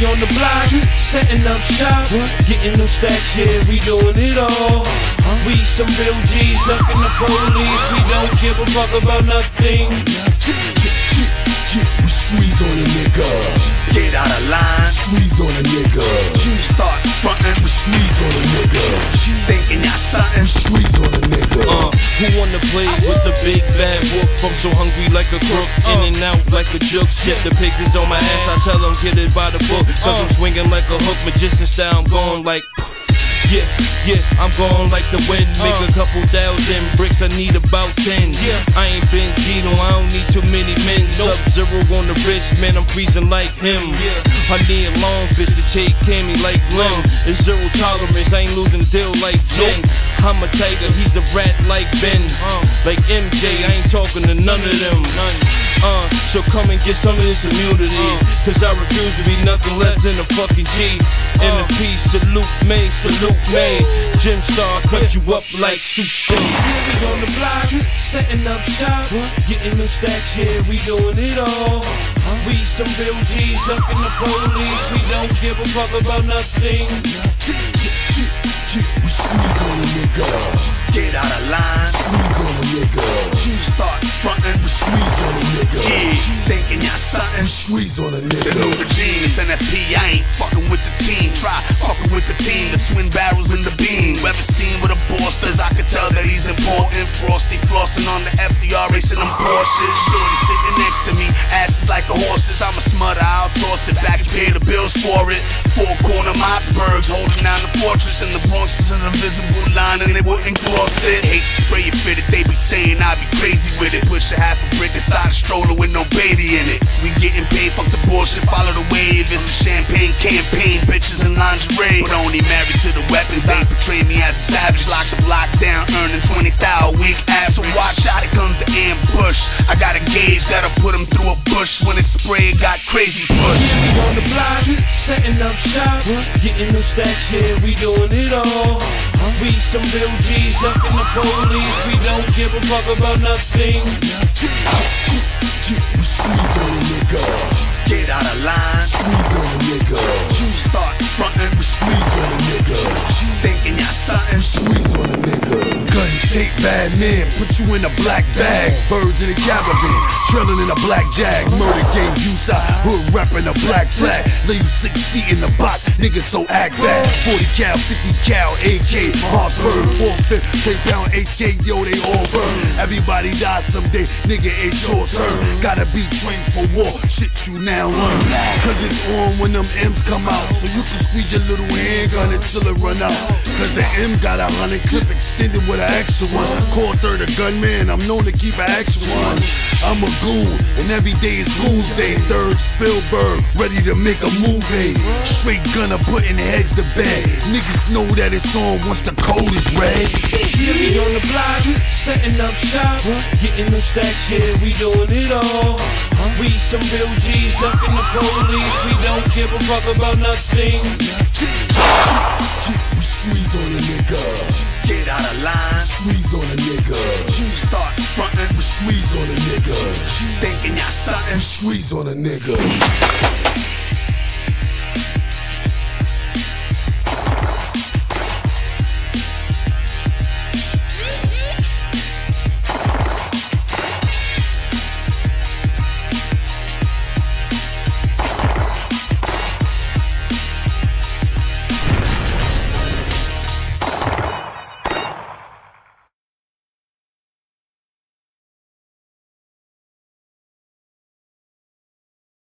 be on the block, setting up shop, getting them stacks, yeah, we doing it all. We some real G's, ducking the police, we don't give a fuck about nothing. We squeeze on a nigga, get out of line, squeeze on a nigga, start frontin', we squeeze on a nigga, thinking that's something, squeeze on a nigga. Who wanna play with the big bad wolf? I'm so hungry like a crook, in and out like a joke. Shit, the pictures on my ass, I tell them get it by the book, cause I'm swinging like a hook, magician style, I'm going like yeah, I'm going like the wind. Make a couple thousand bricks, I need about 10. Yeah, I ain't Benzino, I don't need too many men. Sub-zero on the wrist, man, I'm freezing like him. I need a long bitch to take candy like Lim. It's zero tolerance, I ain't losing deal like Jen. I'm a tiger, he's a rat like Ben. Like MJ, I ain't talking to none of them. So come and get some of this immunity, cause I refuse to be nothing less than a fucking G. NFP, salute me. Gym star, cut you up like sushi. We on the block, setting up shop, getting them stacks, yeah, we doing it all. We some real G's, ducking the police, we don't give a fuck about nothing. We squeeze on a nigga, get out of line, squeeze on a nigga, start frontin', we squeeze on a nigga, thinking y'all something, squeeze on a nigga. The new regime, it's NFP, I ain't fucking with the team, try fucking with the team, the twin barrels and the beams. Ever seen with a boss does, I can tell that he's important. Frosty flossing on the FDR racing them Porsches. Shorty sitting next to me, asses like a horse's. I'm a smutter, I'll toss it back and pay the bills for it. Four corner Mossbergs holding down the fortress, and the Bronx is an invisible line and they wouldn't cross it. Hate to spray it fitted, they be saying I be crazy with it. Push a half a brick inside a stroller with no baby in it. We getting paid, fuck the bullshit, follow the wave. It's a champagne campaign, bitches in lingerie. But only married to the weapons, they portray me as a savage. Lock the block down, earning 20,000 a week average. So watch out, it comes to ambush. I got a gauge that'll put them through a bush. When it's sprayed, got crazy push. We on the block, setting up shop, getting them stacks, yeah, we doing it all. We some real G's, ducking the police, we don't give a fuck about nothing. We squeeze on a nigga, get out of line, squeeze on a nigga, start frontin', we squeeze on a nigga, thinking y'all something, squeeze on a nigga. Gun take bad men, put you in a black bag. Birds in a caravan, trailing in a black jag. Murder game, use I, hood rapping a black flag. Lay you 6 feet in the box, nigga, so act bad. 40 cal, 50 cal, AK, Mossberg, 4-5, 3-pound, HK, yo, they all burn. Everybody dies someday, nigga, ain't short term. Gotta be trained for war, shit you now learn. Cause it's on when them M's come out, so you can squeeze your little handgun until it run out. Cause the M got 100 clip extended with an extra one. Call 3rd a gunman, I'm known to keep an extra one. I'm a goon, and every day is Goon's Day. 3rd Spielberg, ready to make a movie. Straight gunner putting heads to bed. Niggas know that it's on once the code is red. Yeah, we on the block, setting up shop, getting them stacks, yeah, we doing it all. We some real G's, ducking the police, we don't give a fuck about nothing. We squeeze on a nigga, get out of line, squeeze on a nigga, start frontin', we squeeze on a nigga, thinking y'all something, squeeze on a nigga.